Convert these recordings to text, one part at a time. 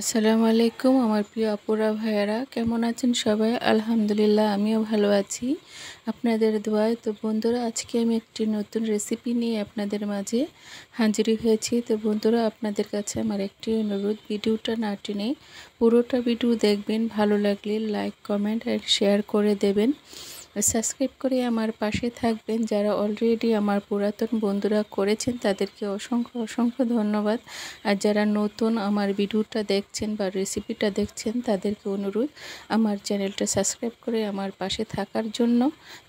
আসসালামু আলাইকুম আমার প্রিয় আপুরা ভাইয়েরা কেমন আছেন সবাই আলহামদুলিল্লাহ আমিও ভালো আছি আপনাদের দোয়ায়। তো বন্ধুরা আজকে আমি একটি নতুন রেসিপি নিয়ে আপনাদের মাঝে হাজির হয়েছি। তো বন্ধুরা আপনাদের কাছে আমার একটি অনুরোধ, ভিডিওটা না টেনে পুরোটা ভিডিও দেখবেন, ভালো লাগলে লাইক কমেন্ট আর শেয়ার করে দেবেন, সাবস্ক্রাইব করে আমার পাশে থাকবেন। যারা অলরেডি আমার পুরাতন বন্ধুরা করেছেন তাদেরকে অসংখ্য অসংখ্য ধন্যবাদ, আর যারা নতুন আমার ভিডিওটা দেখছেন বা রেসিপিটা দেখছেন তাদেরকে অনুরোধ আমার চ্যানেলটা সাবস্ক্রাইব করে আমার পাশে থাকার জন্য।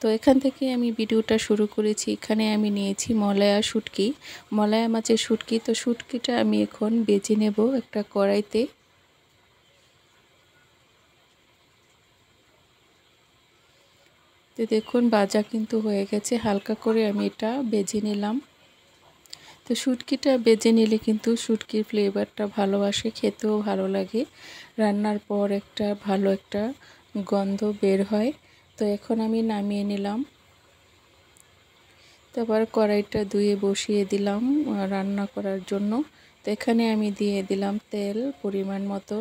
তো এখান থেকে আমি ভিডিওটা শুরু করেছি। এখানে আমি নিয়েছি মলায়া শুটকি, মলায়া মাছের শুটকি। তো শুটকিটা আমি এখন বেজে নেব একটা কড়াইতে। তো দেখুন ভাজা কিন্তু হয়ে গেছে, হালকা করে আমি এটা ভেজে নিলাম। তো শুটকিটা ভেজে নিলে কিন্তু শুটকির ফ্লেভারটা ভালো আসে, খেতেও ভালো লাগে, রান্নার পর একটা ভালো একটা গন্ধ বের হয়। তো এখন আমি নামিয়ে নিলাম, তারপর কড়াইটা ধুয়ে বসিয়ে দিলাম রান্না করার জন্য। তো এখানে আমি দিয়ে দিলাম তেল পরিমাণ মতো,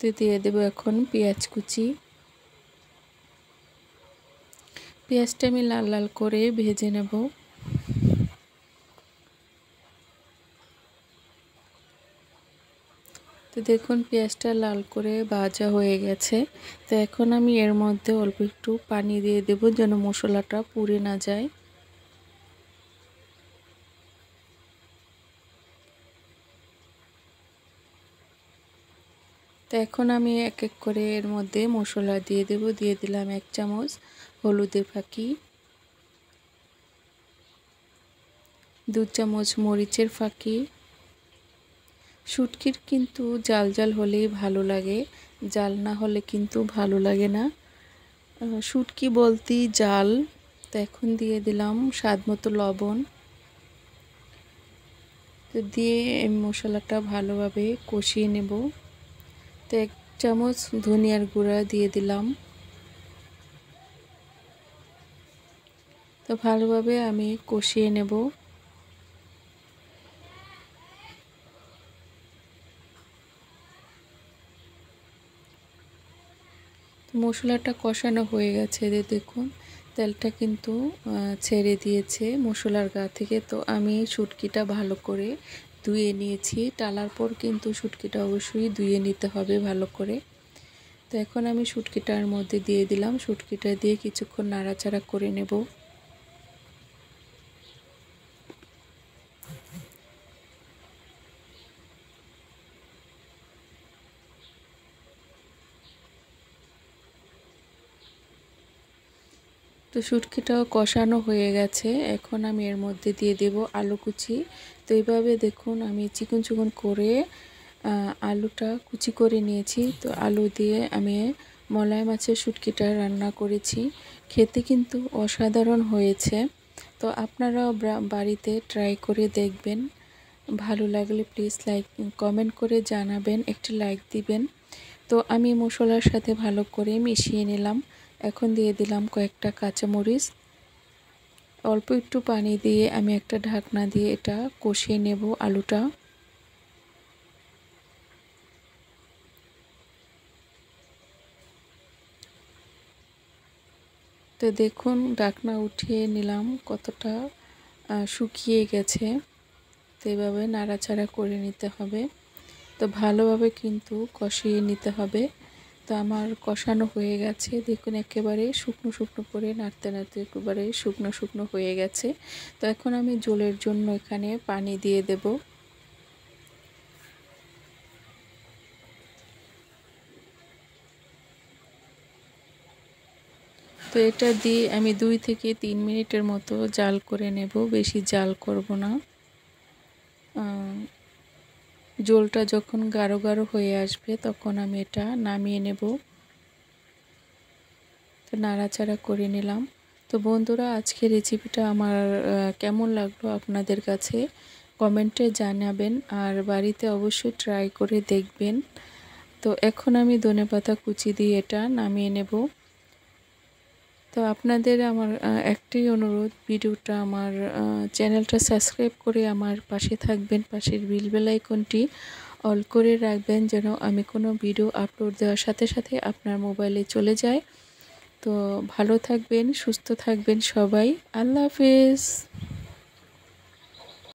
তো দিয়ে দেবো এখন পেঁয়াজ কুচি। পেঁয়াজটা আমি লাল লাল করে ভেজে নেব। তো দেখুন পেঁয়াজটা লাল করে ভাজা হয়ে গেছে। তো এখন আমি এর মধ্যে অল্প একটু পানি দিয়ে দেব যেন মশলাটা পুড়ে না যায়। তো এখন আমি এক এক করে এর মধ্যে মশলা দিয়ে দেব। দিয়ে দিলাম 1 চামচ হলুদের ফাঁকি, 2 চামচ মরিচের ফাঁকি। শুটকির কিন্তু জাল জাল হলেই ভালো লাগে, জাল না হলে কিন্তু ভালো লাগে না, শুটকি বলতেই জাল। তো এখন দিয়ে দিলাম স্বাদ মতো লবণ। তো দিয়ে মশলাটা ভালোভাবে কষিয়ে নেব। তো 1 চামচ ধনিয়ার গুঁড়া দিয়ে দিলাম। তো ভালোভাবে আমি কষিয়ে নেব। মশলাটা কষানো হয়ে গেছে, দেখুন তেলটা কিন্তু ছেড়ে দিয়েছে মশলার গা থেকে। তো আমি শুটকিটা ভালো করে ধুয়ে নিয়েছি, টালার পর কিন্তু শুটকিটা অবশ্যই ধুয়ে নিতে হবে ভালো করে। তো এখন আমি শুটকিটার মধ্যে দিয়ে দিলাম, শুটকিটা দিয়ে কিছুক্ষণ নাড়াচাড়া করে নেব। তো শুটকিটাও কষানো হয়ে গেছে। এখন আমি এর মধ্যে দিয়ে দেব আলু কুচি। তো এইভাবে দেখুন আমি চিকন চিকন করে আলুটা কুচি করে নিয়েছি। তো আলু দিয়ে আমি মলাই মাছের শুটকিটা রান্না করেছি, খেতে কিন্তু অসাধারণ হয়েছে। তো আপনারাও বাড়িতে ট্রাই করে দেখবেন, ভালো লাগলে প্লিজ লাইক কমেন্ট করে জানাবেন, একটি লাইক দিবেন। তো আমি মশলার সাথে ভালো করে মিশিয়ে নিলাম। এখন দিয়ে দিলাম কয়েকটা কাঁচামরিচ, অল্প একটু পানি দিয়ে আমি একটা ঢাকনা দিয়ে এটা কষিয়ে নেব আলুটা। তো দেখুন ঢাকনা উঠিয়ে নিলাম, কতটা শুকিয়ে গেছে। তো এভাবে নাড়াচাড়া করে নিতে হবে। তো ভালোভাবে কিন্তু কষিয়ে নিতে হবে। তো আমার কষানো হয়ে গেছে, দেখুন একেবারে শুকনো শুকনো করে নাড়তে নাড়তে একেবারে শুকনো শুকনো হয়ে গেছে। তো এখন আমি জলের জন্য এখানে পানি দিয়ে দেব। তো এটা দিয়ে আমি 2 থেকে 3 মিনিটের মতো জাল করে নেব, বেশি জাল করব না। জলটা যখন গাঢ় গাঢ় হয়ে আসবে তখন আমি এটা নামিয়ে নেব। তো নাড়াচাড়া করে নিলাম। তো বন্ধুরা আজকে রেসিপিটা আমার কেমন লাগলো আপনাদের কাছে কমেন্টে জানাবেন, আর বাড়িতে অবশ্যই ট্রাই করে দেখবেন। তো এখন আমি ধনেপাতা কুচি দিয়ে এটা নামিয়ে নেব। তো তো আপনাদের আমার একটাই অনুরোধ, ভিডিওটা আমার চ্যানেলটা সাবস্ক্রাইব করে আমার পাশে থাকবেন, পাশের বেল আইকনটি অল করে রাখবেন যেন আমি কোনো ভিডিও আপলোড দেওয়ার সাথে সাথে আপনার মোবাইলে চলে যায়। তো ভালো থাকবেন, সুস্থ থাকবেন সবাই। আল্লাহ হাফেজ।